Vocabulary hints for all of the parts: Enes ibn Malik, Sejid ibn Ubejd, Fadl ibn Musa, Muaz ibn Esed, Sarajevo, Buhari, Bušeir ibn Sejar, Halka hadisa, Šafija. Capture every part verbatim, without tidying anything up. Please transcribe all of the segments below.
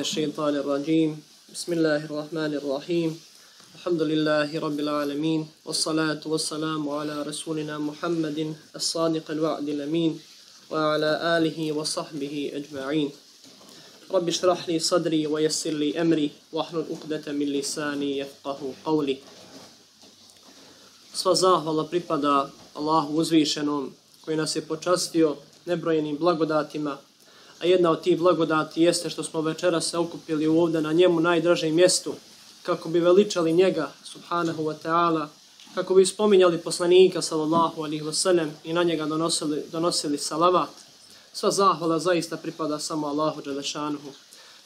من الشيطان الرجيم بسم الله الرحمن الرحيم الحمد لله رب العالمين والصلاة والسلام على رسولنا محمد الصادق الوعد الأمين وعلى آله وصحبه أجمعين رب اشرح لي صدري ويسر لي أمري واحلل عقدة من لساني يفقهوا قولي. Sva zahvala pripada Allahu uzvišenom koji nas je počastio nebrojenim blagodatima, a jedna od tih blagodati jeste što smo večera se okupili ovdje na njemu najdražem mjestu, kako bi veličali njega, subhanahu wa ta'ala, kako bi spominjali poslanika, sallallahu alaihi wa sallam, i na njega donosili, donosili salavat. Sva zahvala zaista pripada samo Allahu dželešanuhu.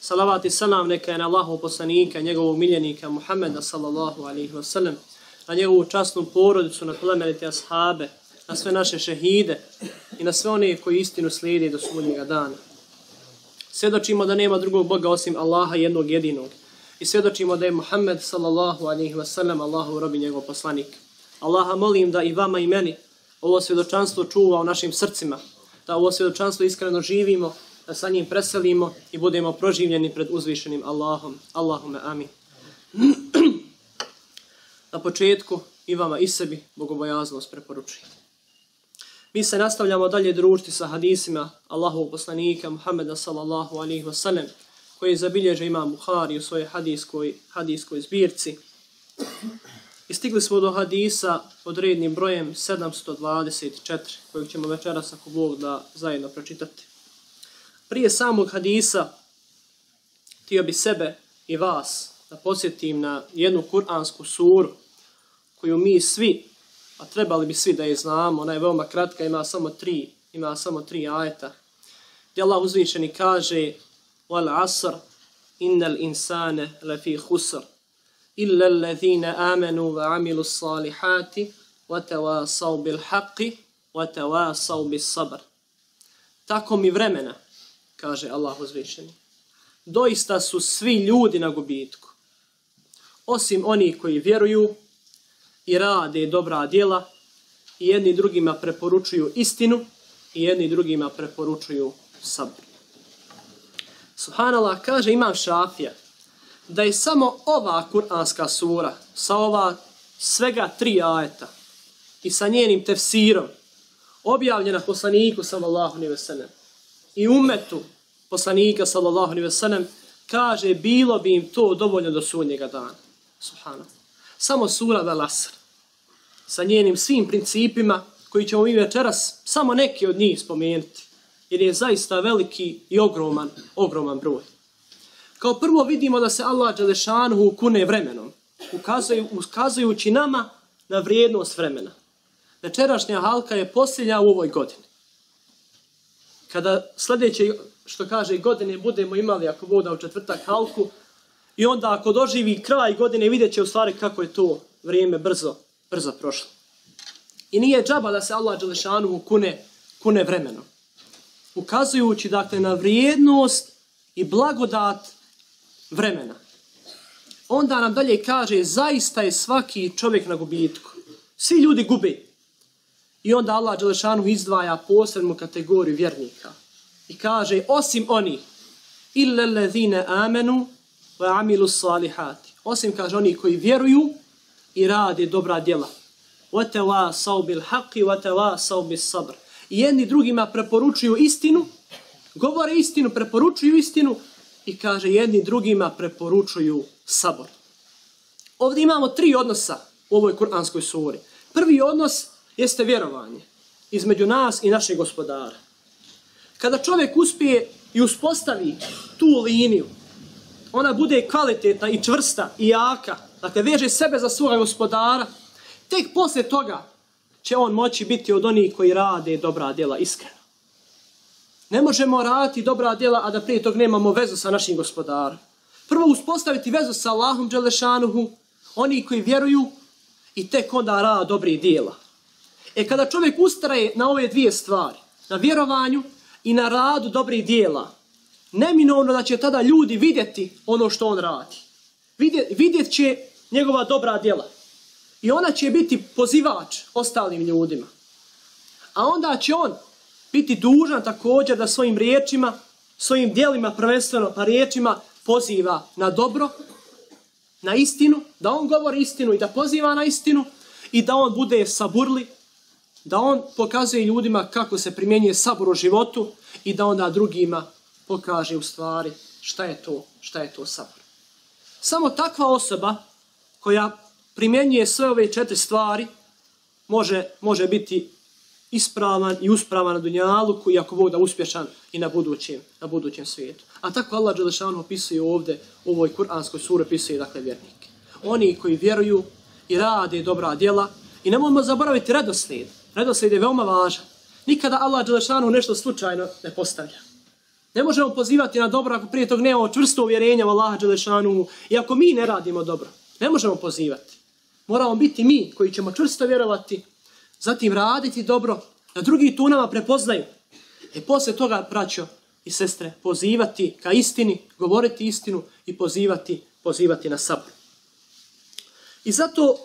Salavat i salam neka je na Allahov poslanika, njegovog miljenika Muhammeda, sallallahu alaihi wa sallam, na njegovu časnu porodicu, na plemenite ashabe, na sve naše šehide i na sve one koji istinu slijedi do sudnjega dana. Svjedočimo da nema drugog Boga osim Allaha jednog jedinog. I svjedočimo da je Muhammed sallallahu alaihi wa sallam Allahov rob i njegov poslanik. Allaha molim da i vama i meni ovo svjedočanstvo čuva u našim srcima, da ovo svjedočanstvo iskreno živimo, da sa njim preselimo i budemo proživljeni pred uzvišenim Allahom. Allahume amin. Na početku i vama i sebi bogobojaznost preporučujem. Mi se nastavljamo dalje družiti sa hadisima Allahovog poslanika Muhammeda sallallahu alaihi wa sallam, koji zabilježe imam Buhari u svojoj hadiskoj, hadiskoj zbirci. I stigli smo do hadisa pod rednim brojem sedamsto dvadeset četiri, kojeg ćemo večeras ako Bog da zajedno pročitati. Prije samog hadisa htio bi sebe i vas da podsjetim na jednu kuransku suru koju mi svi, a trebali bi svi da je znamo, ona je veoma kratka, ima samo tri, ima samo tri ajeta. Gdje Allah uzvišeni kaže: وَالْعَصْرِ إِنَّ الْإِنسَانَ لَفِي خُسْرِ إِلَّا الَّذِينَ آمَنُوا وَعَمِلُوا الصَّالِحَاتِ وَتَوَاسَوْا بِالْحَقِّ وَتَوَاسَوْا بِالصَّبْرِ. Tako mi vremena, kaže Allah uzvišeni, doista su svi ljudi na gubitku, osim oni koji vjeruju i rade dobra djela i jedni drugima preporučuju istinu i jedni drugima preporučuju sabr. Subhanallah, kaže imam Šafija da je samo ova kuranska sura sa ova svega tri ajeta i sa njenim tefsirom objavljena poslaniku sallallahu alejhi ve sellem i umetu poslanika sallallahu alejhi ve sellem, kaže bilo bi im to dovoljno do sudnjega dana. Subhanallah. Samo sura Al-Asr, sa njenim svim principima koji ćemo mi večeras samo neki od njih spomenuti, jer je zaista veliki i ogroman, ogroman broj. Kao prvo vidimo da se Allah dželešanuhu kune vremenom, ukazuju, ukazujući nama na vrijednost vremena. Večerašnja halka je posljednja u ovoj godini. Kada sljedeće, što kaže, godine budemo imali, ako voda u četvrtak halku, i onda ako doživi kraj godine vidjet će u stvari kako je to vrijeme brzo, brzo prošlo. I nije džaba da se Allah dželešanuhu kune, kune vremenom, ukazujući dakle na vrijednost i blagodat vremena. Onda nam dalje kaže zaista je svaki čovjek na gubitku. Svi ljudi gube. I onda Allah dželešanuhu izdvaja posebnu kategoriju vjernika i kaže osim oni illa allazina amanu wa amilu salihati, osim kaže oni koji vjeruju i rade dobra djela, wa tawasaw bil haqqi wa tawasaw bis sabr, i jedni drugima preporučuju istinu, govore istinu, preporučuju istinu, i kaže jedni drugima preporučuju sabor. Ovdje imamo tri odnosa u ovoj kuranskoj suri. Prvi odnos jeste vjerovanje između nas i našeg gospodara. Kada čovjek uspije i uspostavi tu liniju, ona bude kvalitetna i čvrsta i jaka, dakle veže sebe za svoga gospodara, tek poslije toga će on moći biti od onih koji rade dobra djela iskreno. Ne možemo raditi dobra djela, a da prije tog nemamo vezu sa našim gospodarom. Prvo uspostaviti vezu sa Allahom dželešanuhu, oni koji vjeruju, i tek onda rad dobrih djela. E kada čovjek ustraje na ove dvije stvari, na vjerovanju i na radu dobrih djela, neminovno da će tada ljudi vidjeti ono što on radi. Vidjet, vidjet će njegova dobra djela. I ona će biti pozivač ostalim ljudima. A onda će on biti dužan također da svojim riječima, svojim djelima prvenstveno, pa riječima, poziva na dobro, na istinu, da on govori istinu i da poziva na istinu i da on bude saburli, da on pokazuje ljudima kako se primjenjuje sabor u životu i da onda drugima pokaže u stvari šta je to, šta je to sabor. Samo takva osoba koja primjenjuje sve ove četiri stvari može, može biti ispravan i uspravan na dunjaluku i ako voda uspješan i na budućem, na budućem svijetu. A tako Allah dželle šanuhu opisuje ovdje u ovoj kuranskoj suri, opisuje dakle vjernike. Oni koji vjeruju i rade dobra djela i nemojmo zaboraviti redoslijed. Redoslijed je veoma važan. Nikada Allah dželle šanuhu nešto slučajno ne postavlja. Ne možemo pozivati na dobro ako prije tog nemamo čvrsto uvjerenje u Allaha dželle šanuhu i ako mi ne radimo dobro. Ne možemo pozivati. Moramo biti mi koji ćemo čvrsto vjerovati, zatim raditi dobro, da drugi tu nama prepoznaju. I poslije toga, braćo i sestre, pozivati ka istini, govoriti istinu i pozivati, pozivati na sabr. I zato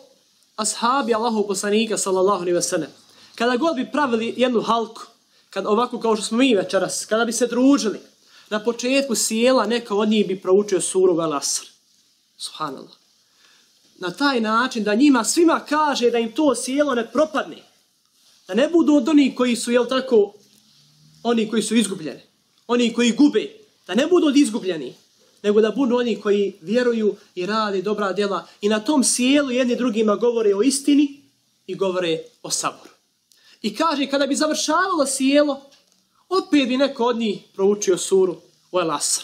ashabi Allahov poslanika, sallallahu alejhi ve sellem, kada god bi pravili jednu halku, kad ovako kao što smo mi večeras, kada bi se družili, na početku sjela neka od njih bi proučio suru El Asr. Subhanallah. Na taj način da njima svima kaže da im to sjelo ne propadne. Da ne budu od onih koji su, jel tako, oni koji su izgubljeni. Oni koji gube. Da ne budu od izgubljeni. Nego da budu oni koji vjeruju i rade dobra djela. I na tom sjelu jedni drugima govore o istini i govore o saboru. I kaže kada bi završavalo sjelo, opet bi neko od njih proučio suru El Asr.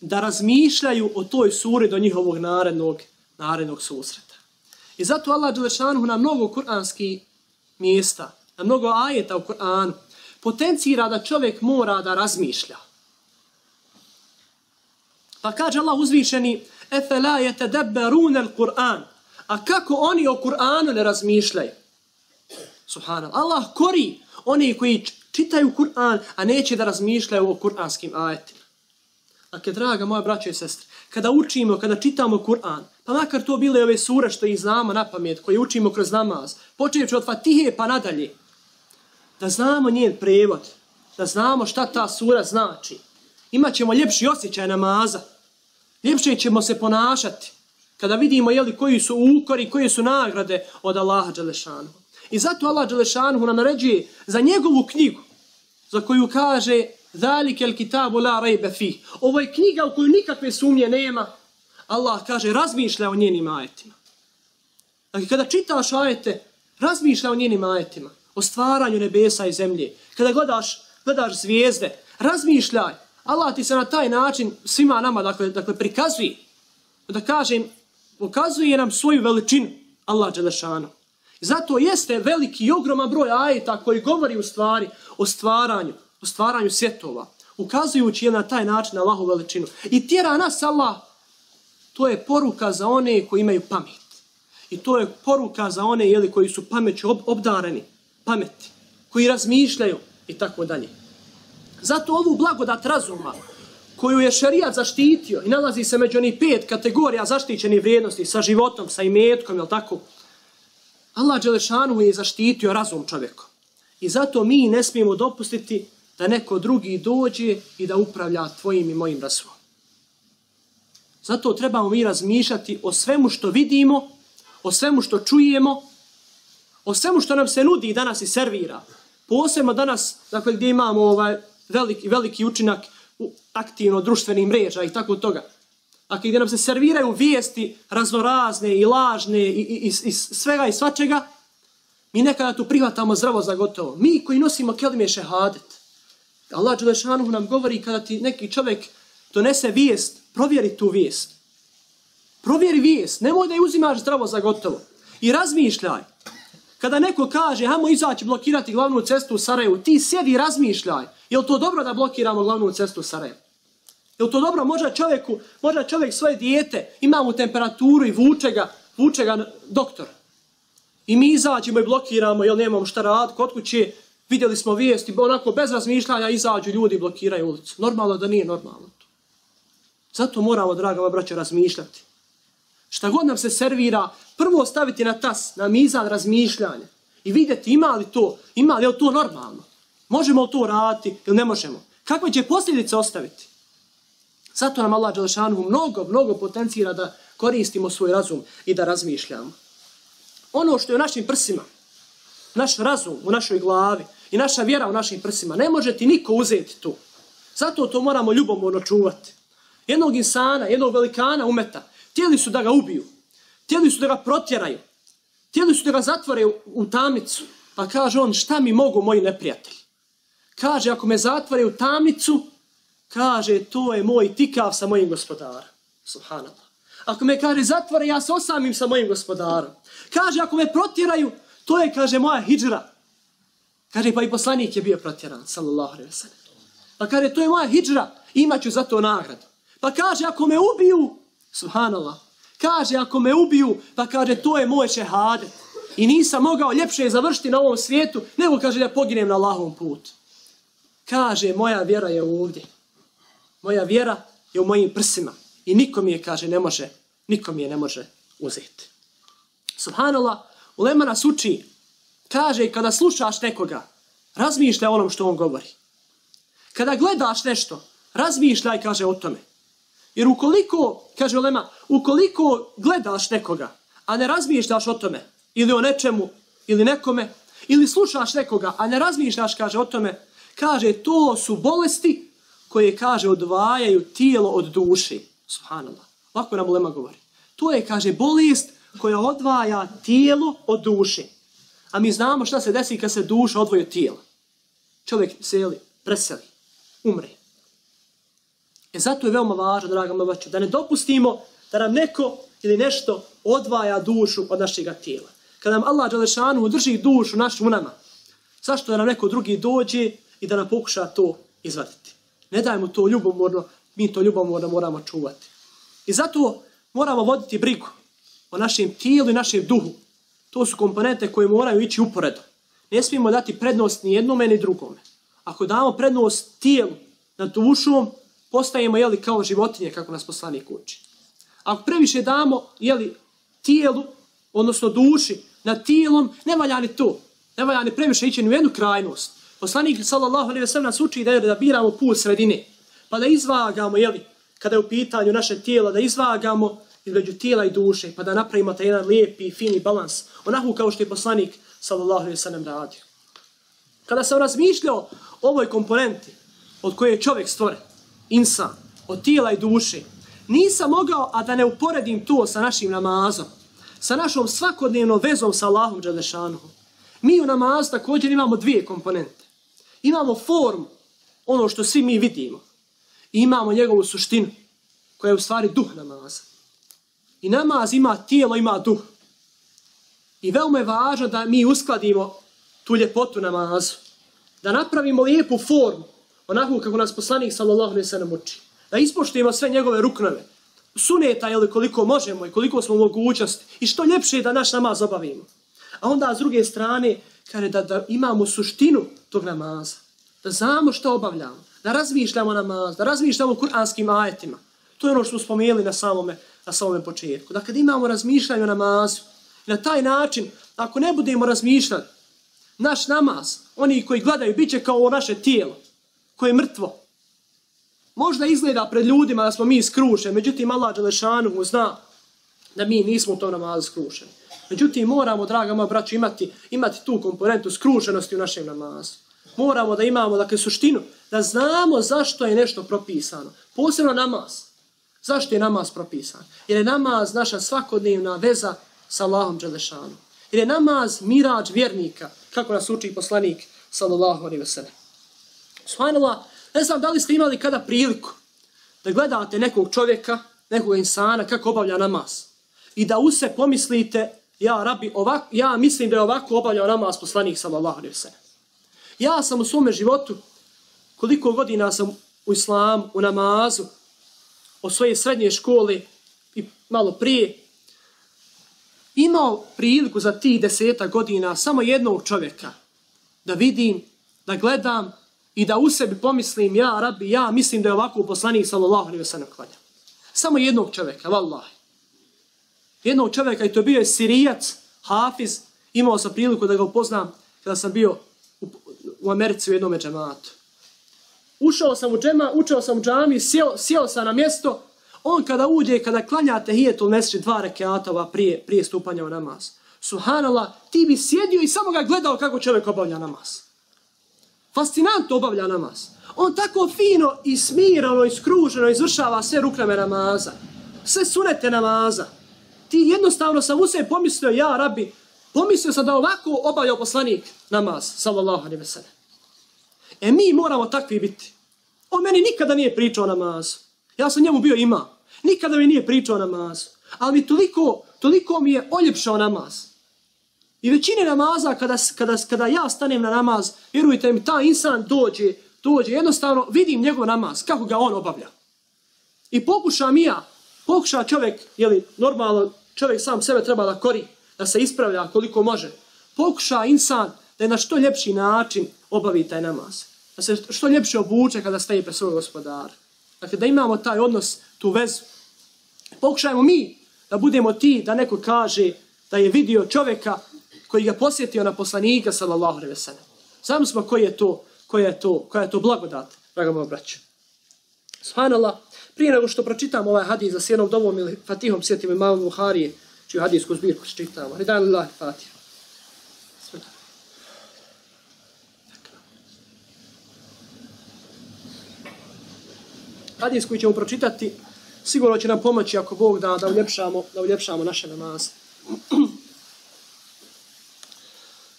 Da razmišljaju o toj suri do njihovog narednog narednog susreta. I zato Allah dželle šanuhu na mnogo kuranskih mjesta, na mnogo ajeta u Kur'anu, potencira da čovjek mora da razmišlja. Pa kaže Allah uzvišeni Efela yatadabbaruna al-Qur'an. A kako oni o Kur'anu ne razmišljaju? Subhanallah. Allah kori oni koji čitaju Kur'an, a neće da razmišljaju o kur'anskim ajetima. Dakle, draga moja braća i sestre, kada učimo, kada čitamo Kur'an, pa makar to bile ove sure što ih znamo na pamet, koje učimo kroz namaz, počeću od Fatihe pa nadalje, da znamo njen prevod, da znamo šta ta sura znači. Imaćemo ljepši osjećaj namaza, ljepše ćemo se ponašati kada vidimo jeli, koji su ukori, koje su nagrade od Allaha dželle šanuhu. I zato Allah dželle šanuhu nam naređuje za njegovu knjigu, za koju kaže Zalike el kitabu la rejbe fih. Ovo je knjiga u koju nikakve sumnje nema. Allah kaže, razmišlja o njenim ajetima. Dakle, kada čitaš ajete, razmišlja o njenim ajetima, o stvaranju nebesa i zemlje. Kada gledaš, gledaš zvijezde, razmišljaj. Allah ti se na taj način svima nama dakle, dakle prikazuje. Da kažem, pokazuje nam svoju veličinu, Allah dželle šanuhu. Zato jeste veliki i ogroman broj ajeta koji govori u stvari o stvaranju, u stvaranju svjetova, ukazujući je na taj način na Allahovu veličinu. I tjera nas Allah, to je poruka za one koji imaju pamet. I to je poruka za one jeli, koji su pameću obdareni, pameti, koji razmišljaju i tako dalje. Zato ovu blagodat razuma, koju je šerijat zaštitio i nalazi se među onih pet kategorija zaštićenih vrijednosti, sa životom, sa imetkom, jel tako? Allah dželle šanuhu je zaštitio razum čovjekom. I zato mi ne smijemo dopustiti da neko drugi dođe i da upravlja tvojim i mojim razumom. Zato trebamo mi razmišljati o svemu što vidimo, o svemu što čujemo, o svemu što nam se nudi danas i servira. Posebno danas, dakle, gdje imamo ovaj veliki, veliki učinak u aktivno društvenih mreža i tako toga. Dakle, gdje nam se serviraju vijesti raznorazne i lažne i, i, i, i svega i svačega, mi nekada tu prihvatamo zdravo za gotovo. Mi koji nosimo kelime šehadet. Allah dželle šanuhu nam govori kada ti neki čovjek donese vijest, provjeri tu vijest. Provjeri vijest, nemoj da je uzimaš zdravo za gotovo. I razmišljaj. Kada neko kaže, hajmo izaći blokirati glavnu cestu u Sarajevu, ti sjedi i razmišljaj. Je li to dobro da blokiramo glavnu cestu u Sarajevu? Je li to dobro? Možda, čovjeku, možda čovjek svoje dijete ima mu temperaturu i vuče ga, vuče ga doktor. I mi izađemo i blokiramo, jer nemamo šta raditi kod kuće, vidjeli smo vijesti, onako bez razmišljanja izađu ljudi i blokiraju ulicu. Normalno da nije normalno to. Zato moramo, draga moja braćo, razmišljati. Šta god nam se servira, prvo staviti na tas, na mizan razmišljanja i vidjeti ima li to, ima li je to normalno. Možemo li to raditi ili ne možemo. Kakve će posljedice ostaviti? Zato nam Allah dželešanu mnogo, mnogo potencira da koristimo svoj razum i da razmišljamo. Ono što je u našim prsima, naš razum u našoj glavi i naša vjera u našim prsima, ne može ti niko uzeti to. Zato to moramo ljubomorno čuvati. Jednog insana, jednog velikana umeta, htjeli su da ga ubiju, htjeli su da ga protjeraju, htjeli su da ga zatvore u tamnicu. Pa kaže on, šta mi mogu moji neprijatelji? Kaže, ako me zatvore u tamnicu, kaže, to je moj tikav sa mojim gospodarom. Subhanallah. Ako me, kaže, zatvore, ja se osamim sa mojim gospodarom. Kaže, ako me protjeraju, to je, kaže, moja hidžra. Kaže, pa i poslanik je bio protjeran, sallallahu alejhi ve sellem. Pa kaže, to je moja hidžra, imaću za to nagradu. Pa kaže, ako me ubiju, subhanallah, kaže, ako me ubiju, pa kaže, to je moj šehadet. I nisam mogao ljepše završiti na ovom svijetu, nego, kaže, da poginem na Allahovom putu. Kaže, moja vjera je ovdje. Moja vjera je u mojim prsima. I niko mi je, kaže, ne može, niko mi je ne može uzeti. Subhanallah, ulema nas uči, kaže, kada slušaš nekoga, razmišljaj o onom što on govori. Kada gledaš nešto, razmišljaj, kaže, o tome. Jer ukoliko, kaže ulema, ukoliko gledaš nekoga, a ne razmišljaš o tome, ili o nečemu, ili nekome, ili slušaš nekoga, a ne razmišljaš, kaže, o tome, kaže, to su bolesti koje, kaže, odvajaju tijelo od duše. Subhanallah. Ovako nam ulema govori. To je, kaže, bolest koja odvaja tijelo od duše. A mi znamo šta se desi kad se duša odvoji od tijela. Čovjek seli, preseli, umre. E zato je veoma važno, draga moja braćo, da ne dopustimo da nam neko ili nešto odvaja dušu od našeg tijela. Kada nam Allah dželešanu drži dušu našu u nama, zašto da nam neko drugi dođe i da nam pokuša to izvaditi? Ne dajmo to ljubomorno, mi to ljubomorno moramo čuvati. I zato moramo voditi brigu o našem tijelu i našem duhu. To su komponente koje moraju ići uporedo. Ne smijemo dati prednost ni jednome ni drugome. Ako damo prednost tijelu nad dušom, postajemo, jeli, kao životinje, kako nas poslanik uči. Ako previše damo, jeli, tijelu, odnosno duši, nad tijelom, ne valja ni to. Ne valja ni previše ići ni u jednu krajnost. Poslanik, sallallahu alejhi ve sellem, nas uči da, da biramo put sredine. Pa da izvagamo, jeli, kada je u pitanju naše tijela, da izvagamo između tijela i duše, pa da napravimo taj jedan lijepi, fini balans. Onako kao što je poslanik, sallallahu alejhi ve sellem, radio. Kada sam razmišljao o ovoj komponenti od koje je čovjek stvoren, insan, od tijela i duše, nisam mogao, a da ne uporedim to sa našim namazom, sa našom svakodnevnom vezom sa Allahom dželešanuhom. Mi u namazu također imamo dvije komponente. Imamo formu, ono što svi mi vidimo, i imamo njegovu suštinu, koja je u stvari duh namaza. I namaz ima tijelo, ima duh. I veoma je važno da mi uskladimo tu ljepotu namazu, da napravimo lijepu formu, onako kako nas poslanik, sallallahu alejhi ve sellem, uči. Da ispoštujemo sve njegove ruknove, suneta, jeli, koliko možemo i koliko smo u mogućnosti, i što ljepše je da naš namaz obavimo. A onda, s druge strane, kaže, da, da imamo suštinu tog namaza, da znamo što obavljamo, da razmišljamo namaz, da razmišljamo kuranskim ajetima. To je ono što smo spomenuli na samome, na samome početku. Da kad imamo razmišljanje o namazu, na taj način, ako ne budemo razmišljali, naš namaz, oni koji gledaju, bit će kao naše tijelo, koje je mrtvo. Možda izgleda pred ljudima da smo mi skrušeni, međutim, Allah dželešanu zna da mi nismo u tom namazu skrušeni. Međutim, moramo, draga moja braćo, imati, imati tu komponentu skrušenosti u našem namazu. Moramo da imamo, dakle, suštinu, da znamo zašto je nešto propisano. Posebno namaz. Zašto je namaz propisan? Jer je namaz naša svakodnevna veza sa Allahom dželešanu. Jer je namaz mirač vjernika, kako nas uči poslanik, sallallahu alejhi ve sellem. Subhanallah, ne znam da li ste imali kada priliku da gledate nekog čovjeka, nekog insana, kako obavlja namaz. I da u se pomislite, ja, rabi, ovako, ja mislim da je ovako obavljao namaz poslanik, sallallahu alejhi ve sellem. Ja sam u svome životu, koliko godina sam u islamu, u namazu, od svoje srednje škole i malo prije, imao priliku za tih deseta godina samo jednog čovjeka da vidim, da gledam i da u sebi pomislim, ja, rabi, ja mislim da je ovako poslanik, sallallahu alejhi ve sellem, klanja. Samo jednog čovjeka, vallahi. Jednog čovjeka, i to bio je Sirijac, Hafiz, imao sam priliku da ga upoznam kada sam bio u, u Americi u jednom džematu. ušao sam u džema, učeo sam u džami, sjeo, sjeo sam na mjesto, on kada uđe i kada klanja tehijetul mesdžid dva rekeatova prije, prije stupanja u namaz. Subhanallah, ti bi sjedio i samo ga gledao kako čovjek obavlja namaz. Fascinantno obavlja namaz. On tako fino i smirano i skruženo izvršava sve rukneve namaza, sve sunete namaza. Ti jednostavno sam u sebi pomislio, ja Rabbi, pomislio sam da ovako obavljao poslanik namaz, sallallahu alejhi ve sellem. E mi moramo takvi biti. On meni nikada nije pričao o namazu. Ja sam njemu bio imam. Nikada mi nije pričao o namazu. Ali toliko, toliko mi je oljepšao namaz. I većine namaza, kada, kada, kada ja stanem na namaz, vjerujte mi, ta insan dođe, dođe, jednostavno vidim njegov namaz, kako ga on obavlja. I pokušam ja, pokuša čovjek, jeli, normalno čovjek sam sebe treba da kori, da se ispravlja koliko može. Pokuša insan da je na što ljepši način obavi taj namaz. Da se što ljepše obuče kada staje pred svog gospodara. Dakle, da imamo taj odnos, tu vezu. Pokušajmo mi da budemo ti, da neko kaže da je vidio čovjeka koji ga posjetio na poslanika, sallallahu alejhi ve sellem. Znamo smo koji je to, koji je to, koja je to blagodat, draga moja braća. Subhanallah, prije nego što pročitam ovaj hadis za sjednom dovom ili fatihom, sjetimo imam Buharije, čiju hadijsku zbirku čitamo. Redan lillahi fatiha. Hadis koji ćemo pročitati sigurno će nam pomoći ako Bog da, da, uljepšamo, da uljepšamo naše namaze.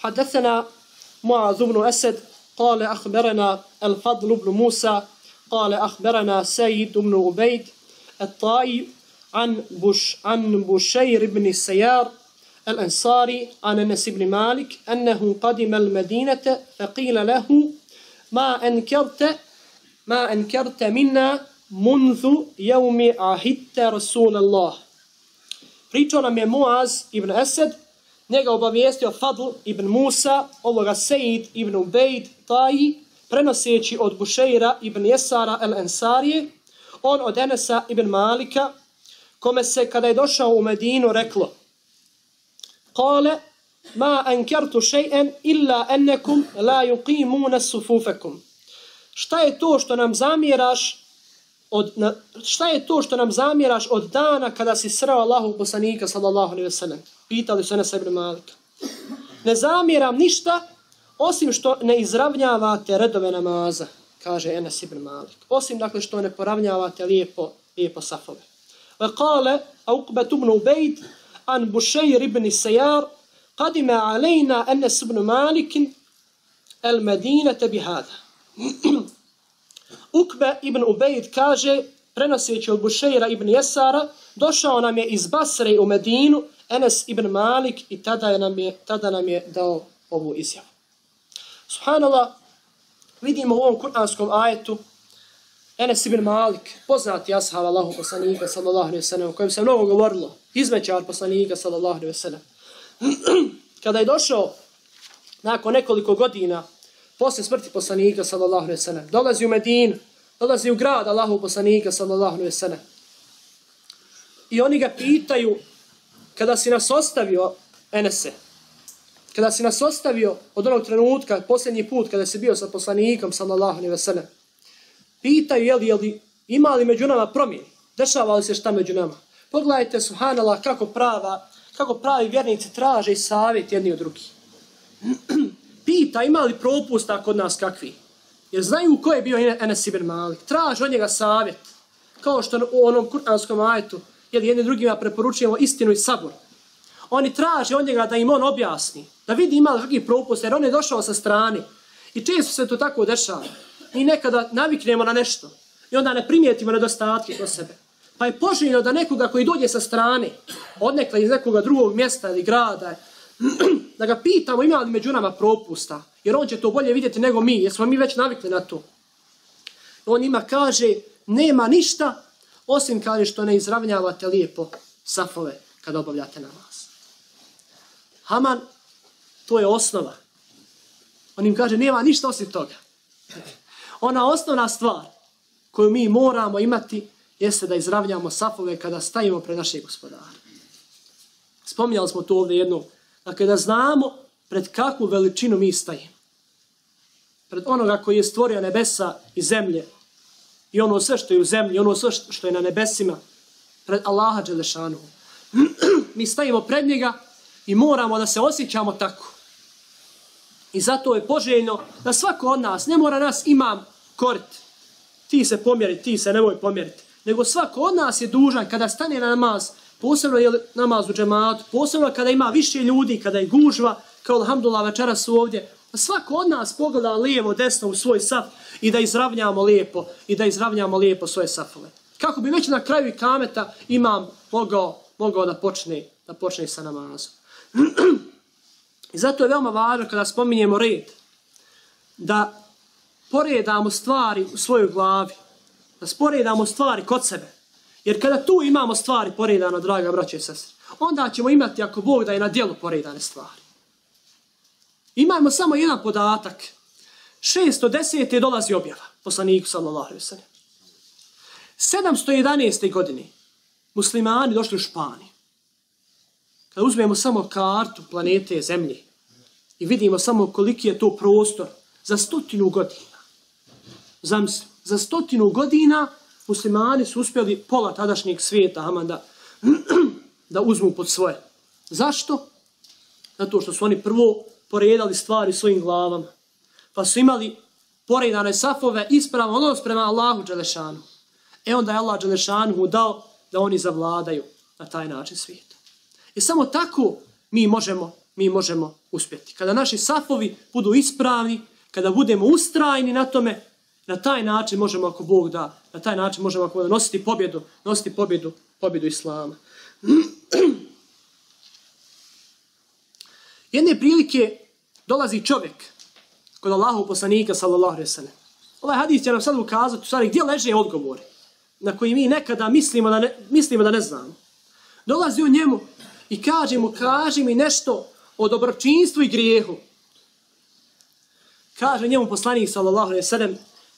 Hadesena Muaz ibn Esed, kale ahberena El Fadl ibn Musa, kale ahberena Sejid ibn Ubejd, At-Ta'i, an Bušeir ibn Sejar, El Ansari, an Enes ibn Malik, ennehu kadima al-Medinete, faqila lehu, ma enkerte, ma enkerte minna, Munzu jevmi ahidte Rasulallah. Pričao nam je Muaz ibn Esed, njega obavijestio Fadl ibn Musa, ovoga Sejid ibn Ubejd Taji, prenoseći od Bušeira ibn Jesara el Ensarije, on od Enesa ibn Malika, kome se kada je došao u Medinu reklo: Kale, ma enkertu še'en illa ennekum la yuqimuna sufufekum. Šta je to što nam zamjeraš Od, na, šta je to što nam zamjeraš od dana kada si srao Allahu poslanika, sallallahu alejhi ve sellem? Pitali su Enesa ibn Malika. Ne zamjeram ništa osim što ne izravnjavate redove namaza, kaže Enes ibn Malik. Osim dakle što ne poravnjavate lijepo, lijepo safove. Ve kale, Uqbet ibn Ubejd, an Bušeir ibn Sejar, kadime alejna Enes ibn Malikin, el Medinete bihada. Ukbe ibn Ubejd kaže, prenoseći od Bušeira ibn Jesara, došao nam je iz Basre u Medinu Enes ibn Malik i tada, je nam, je, tada nam je dao ovu izjavu. Subhanallah, vidimo u ovom kuranskom ajetu Enes ibn Malik, poznati ashab Allahu poslanika, sallallahu alejhi ve sellem, o kojem se mnogo govorilo, izmeđar poslanika, sallallahu alejhi ve sellem. Kada je došao nakon nekoliko godina poslije smrti poslanika, sallallahu alejhi ve sellem, dolazi u Medinu, dolazi u grad Allahu poslanika, sallallahu alejhi ve sellem. I oni ga pitaju, kada si nas ostavio, Enese, kada si nas ostavio od onog trenutka, posljednji put kada si bio sa poslanikom, sallallahu alejhi ve sellem, pitaju je li, je li ima li među nama promjeni, dešava li se šta među nama. Pogledajte, subhanallah, kako prava, kako pravi vjernici traže i savjet jedni od drugih. Pita ima li propusta kod nas kakvi. Jer znaju ko je bio Enes ibn Malik. Traži od njega savjet. Kao što u onom kuranskom ajetu jedni drugima preporučujemo istinu i sabor. Oni traže od njega da im on objasni. Da vidi ima li kakvi propusta jer on je došao sa strane. I često se to tako dešava. Mi nekada naviknemo na nešto. I onda ne primijetimo nedostatke kod sebe. Pa je poželjno da nekoga koji dođe sa strane, odnekle iz nekoga drugog mjesta ili grada, da ga pitamo ima li među nama propusta, jer on će to bolje vidjeti nego mi, jer smo mi već navikli na to. On njima kaže, nema ništa, osim kaže što ne izravnjavate lijepo safove kada obavljate namaz. Haman, to je osnova. On im kaže, nema ništa osim toga. Ona osnovna stvar koju mi moramo imati jeste da izravnjamo safove kada stajimo pred našeg gospodara. Spominjali smo to ovdje jednom. Dakle, da znamo pred kakvu veličinu mi stajemo. pred onoga koji je stvorio nebesa i zemlje i ono sve što je u zemlji, ono sve što je na nebesima, pred Allaha Đelešanuhu. Mi stajimo pred njega i moramo da se osjećamo tako. I zato je poželjno da svako od nas, ne mora nas imam koriti, ti se pomjeri, ti se nemoj pomjeriti, nego svako od nas je dužan kada stane na namaz, posebno je namaz u džematu, posebno kada ima više ljudi, kada je gužva, kao alhamdulillah večeras su ovdje, svako od nas pogleda lijevo, desno u svoj saf i da izravnjamo lijepo, i da izravnjamo lijepo svoje safove. Kako bi već na kraju i kameta imam mogao, mogao da počne, da počne sa namazom. I zato je veoma važno kada spominjemo red, da poredamo stvari u svojoj glavi, da sporedamo stvari kod sebe. Jer kada tu imamo stvari poredano, draga braće i sestre, onda ćemo imati, ako Bog da je na djelu, poredane stvari. Imajmo samo jedan podatak. šesto desete dolazi objava poslaniku sallallahu alejhi ve sellem. sedamsto jedanaeste godine muslimani došli u Španiju. Kada uzmemo samo kartu planete Zemlje i vidimo samo koliki je to prostor za stotinu godina. Zamislim, za stotinu godina muslimani su uspjeli pola tadašnjeg svijeta aman da, da uzmu pod svoje. Zašto? Zato što su oni prvo poredali stvari svojim glavama. Pa su imali poredane safove ispravno odnos prema Allahu Đelešanu. E onda je Allah Đelešanu mu dao da oni zavladaju na taj način svijeta. I samo tako mi možemo, mi možemo uspjeti. Kada naši safovi budu ispravni, kada budemo ustrajni na tome, na taj način možemo, ako Bog da, na taj način možemo ako nositi pobjedu, nositi pobjedu, pobjedu Islama. Jedne prilike dolazi čovjek kod Allahov poslanika sallallahu alejhi ve sellem. Ovaj hadis će nam sad ukazati u stvari gdje leže odgovori na koji mi nekada mislimo da ne, mislimo da ne znamo. Dolazi u njemu i kaže mu, kaži mi nešto o dobročinstvu i grijehu. Kaže njemu poslanik sallallahu alejhi ve sellem,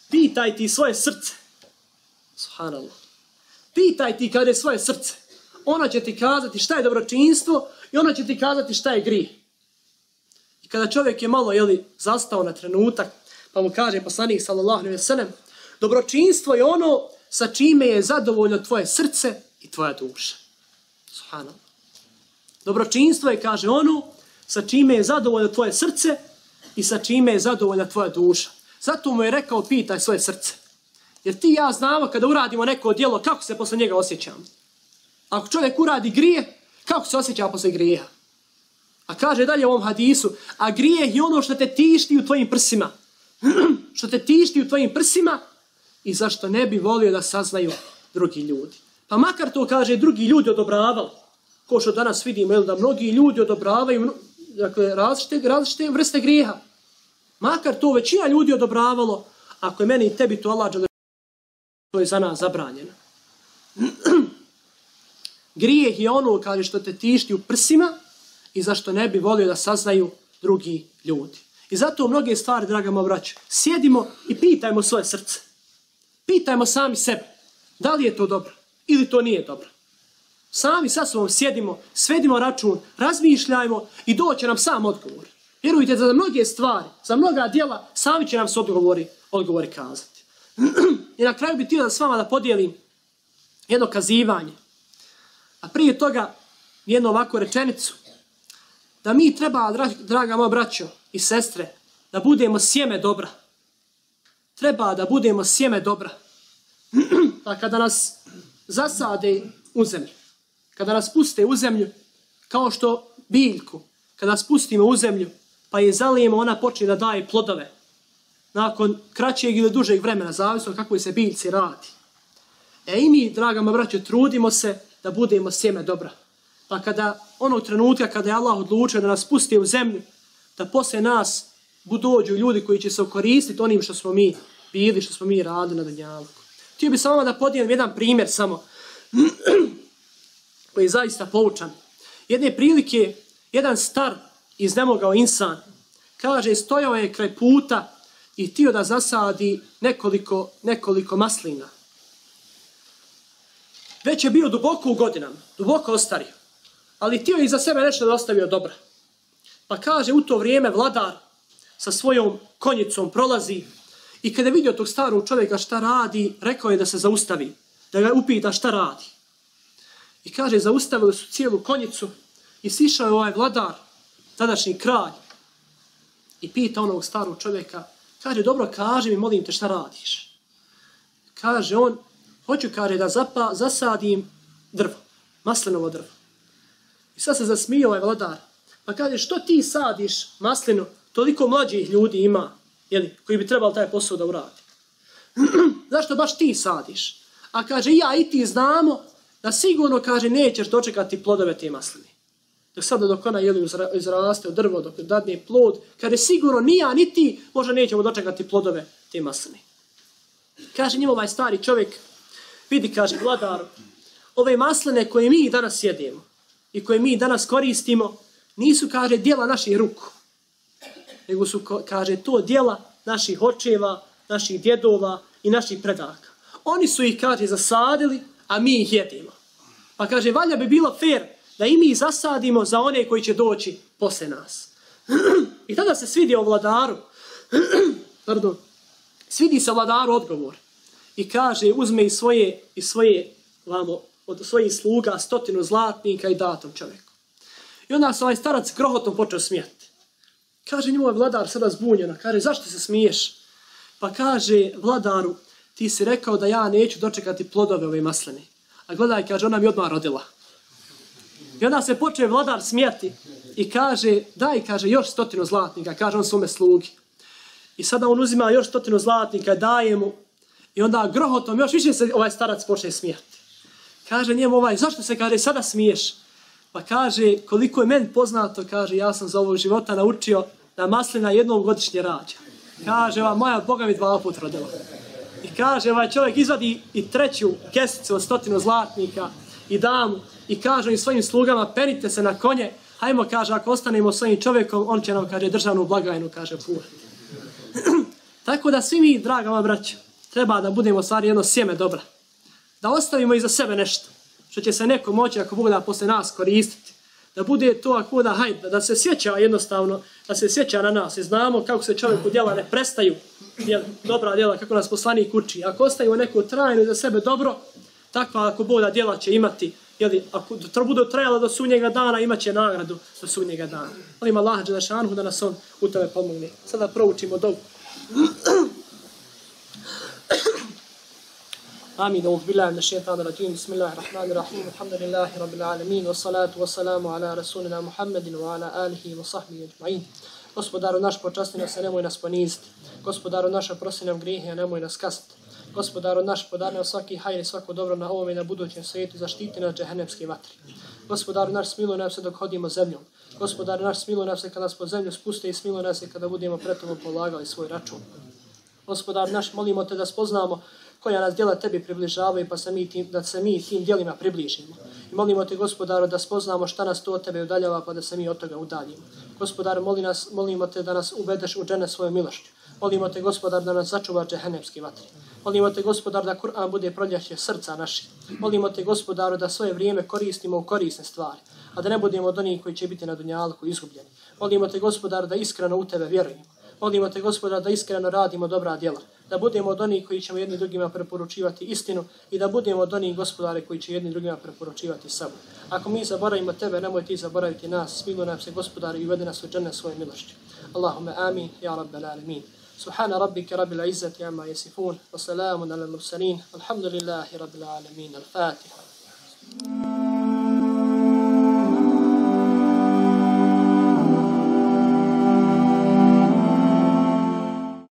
pitaj ti svoje srce. Subhanallah. Pitaj ti kada je svoje srce. Ona će ti kazati šta je dobročinstvo i ona će ti kazati šta je grijeh. I kada čovjek je malo jeli, zastao na trenutak, pa mu kaže poslanik sallallahu alejhi ve sellem, dobročinstvo je ono sa čime je zadovoljno tvoje srce i tvoja duša. Subhanallah. Dobročinstvo je, kaže, ono sa čime je zadovoljno tvoje srce i sa čime je zadovoljna tvoja duša. Zato mu je rekao, pitaj svoje srce. Jer ti i ja znamo kada uradimo neko djelo, kako se posle njega osjećamo. Ako čovjek uradi grijeh, kako se osjeća posle grijeha? A kaže dalje u ovom hadisu, a grijeh je ono što te tišti u tvojim prsima. Što te tišti u tvojim prsima i zašto ne bi volio da saznaju drugi ljudi. Pa makar to, kaže, drugi ljudi odobravali. Ko što danas vidimo, jel da mnogi ljudi odobravaju, dakle, različite, različite vrste grijeha. Makar to većina ljudi odobravalo, ako je meni i tebi to Allah dželle šanuhu, to je za nas zabranjeno. Grijeh je ono, kaže, što te tišti u prsima i zašto ne bi volio da saznaju drugi ljudi. I zato mnoge stvari, draga moja braćo, sjedimo i pitajmo svoje srce. Pitajmo sami sebe, da li je to dobro ili to nije dobro. Sami sa sobom sjedimo, svedimo račun, razmišljajmo i doće nam sam odgovor. Vjerujte da za mnoge stvari, za mnoga djela, sami će nam se odgovori, odgovori kazati. I na kraju bih htio da s vama da podijelim jedno kazivanje. A prije toga jednu ovakvu rečenicu. Da mi treba, draga moja braćo i sestre, da budemo sjeme dobra. Treba da budemo sjeme dobra. Pa kada nas zasade u zemlju, kada nas puste u zemlju, kao što biljku, kada nas pustimo u zemlju, pa je zalijemo, ona počne da daje plodove. Nakon kraćeg ili dužeg vremena, zavisno kako se biljci radi. E i mi, draga moja braćo, trudimo se da budemo sjeme dobra. Pa kada onog trenutka kada je Allah odlučio da nas pusti u zemlju, da poslije nas dođu ljudi koji će se okoristiti onim što smo mi bili, što smo mi radili na dunjaluku. Htio bih sa vama da podijelim jedan primjer samo, koji je zaista poučan. Jedne prilike, jedan star iznemogao insan, kaže, stojao je kraj puta i htio da zasadi nekoliko, nekoliko maslina. Već je bio duboko u godinama, duboko ostario, ali htio je i za sebe nešto da ostavio dobra. Pa kaže, u to vrijeme vladar sa svojom konjicom prolazi i kada je vidio tog starog čovjeka šta radi, rekao je da se zaustavi, da ga upita šta radi. I kaže, zaustavili su cijelu konjicu i sišao je ovaj vladar, tadašnji kralj, i pita onog starog čovjeka, kaže, dobro, kaže mi, molim te, šta radiš? Kaže on, hoću, kaže, da zapa, zasadim drvo, maslinovo drvo. I sad se zasmije ovaj vladar. Pa kaže, što ti sadiš maslinu, toliko mlađih ljudi ima, jeli, koji bi trebali taj posao da uradi. Zašto baš ti sadiš? A kaže, i ja i ti znamo da sigurno, kaže, nećeš dočekati plodove te masline. Dok sada dok ona jeli izraste od drvo, dok dadne plod, kaže, sigurno ni ja ni ti možda nećemo dočekati plodove te masline. Kaže njemu ovaj stari čovjek, vidi, kaže, vladaru, ove masline koje mi danas jedemo i koje mi danas koristimo, nisu, kaže, djela naših ruku, nego su, kaže, to djela naših očeva, naših djedova i naših predaka. Oni su ih, kaže, zasadili, a mi ih jedimo. Pa, kaže, valja bi bilo fair da i mi zasadimo za one koji će doći posle nas. I tada se svidi o vladaru, pardon, svidi se vladaru odgovor i kaže, uzme iz svoje, iz svoje, vamo, od svojih sluga stotinu zlatnika i datom čovjeku. I onda se ovaj starac grohotom počeo smijati. Kaže njemu je vladar sada zbunjena. Kaže, zašto se smiješ? Pa kaže vladaru, ti si rekao da ja neću dočekati plodove ove masline. A gledaj, kaže, ona mi odmah rodila. I onda se počeo vladar smijati i kaže, daj, kaže, još stotinu zlatnika, kaže on svome slugi. I sada on uzima još stotinu zlatnika, daje mu. I onda grohotom još više se ovaj starac počne smijati. Kaže njemu ovaj, zašto se, kaže, sada smiješ? Pa kaže, koliko je meni poznato, kaže, ja sam za ovog života naučio da maslina jednom godišnje rađa. Kaže, ova moja, Boga mi dva put rodila. I kaže, ovaj čovjek izvadi i treću kesicu od stotinu zlatnika i damu i kaže i svojim slugama, perite se na konje, hajmo, kaže, ako ostanemo svojim čovjekom, on će nam, kaže, državnu blagajnu, kaže, purati. Tako da svi mi, draga moja braća, treba da budemo stvari jedno sjeme dobra. Da ostavimo iza sebe nešto što će se neko moći, ako Bog da, posle nas koristiti. Da bude to, ako Bog da, hajde, da se sjeća jednostavno, da se sjeća na nas. I znamo kako se čovjeku djela ne prestaju, dobra djela, kako nas poslanik uči. Ako ostavimo neko trajno za sebe dobro, takva, ako Bog da, djela će imati. Jeli, ako budu trajala do sunnjega dana, imat će nagradu do sunnjega dana. Molim Allaha dželle šanuhu da nas on u tome pomogne. Sada proučimo dovu. آمين. أعوذ بالله من الشيطان الرجيم. بسم الله الرحمن الرحيم. الحمد لله رب العالمين والصلاة والسلام على رسولنا محمد وعلى آله وصحبه أجمعين. Gospodaru naš, počasti nas, nemoj nas poniziti. Gospodaru naš, oprosti nam grijehe, nemoj nas kazniti. Gospodaru naš, podari nam svaki hajr i svako dobro na ovom i na budućem svijetu, zaštiti nas džehennemske vatre. Gospodaru naš, smiluj nam se dok hodimo zemljom. Gospodaru naš, smiluj nam se kada nas po zemlju spuste i smiluj nam se kada budemo pred tobom polagali svoj račun. Gospodaru naš, molimo te da spoznamo koja nas djela tebi približavaju, pa se mi tim, da se mi tim djelima približimo. I molimo te, gospodaru, da spoznamo šta nas to od tebe udaljava, pa da se mi od toga udaljimo. Gospodaru, moli nas, molimo te da nas uvedeš u džennet svojom milošću. Molimo te, gospodar, da nas začuvaš džehennemske vatre. Molimo te, gospodar, da Kur'an bude proljašće srca naših. Molimo te, gospodaru, da svoje vrijeme koristimo u korisne stvari, a da ne budemo od onih koji će biti na dunjalku izgubljeni. Molimo te, gospodar, da iskreno u tebe vjerujemo. Molimo te, gospodar, da iskreno radimo dobra djela, da budemo od onih koji ćemo jedni drugima preporučivati istinu i da budemo od onih, gospodare, koji će jedni drugima preporučivati sabor. Ako mi zaboravimo tebe, nemoj ti zaboraviti nas, smiluj nam se, gospodare, i uvedi nas u džennet svoje milošću. Allahume amin, ja rabbel alemin. Subhana rabbike rabbil izzati amma yasifun, wa salamun ala al-mursalin, alhamdulillahi rabbil alemin, al-Fatiha.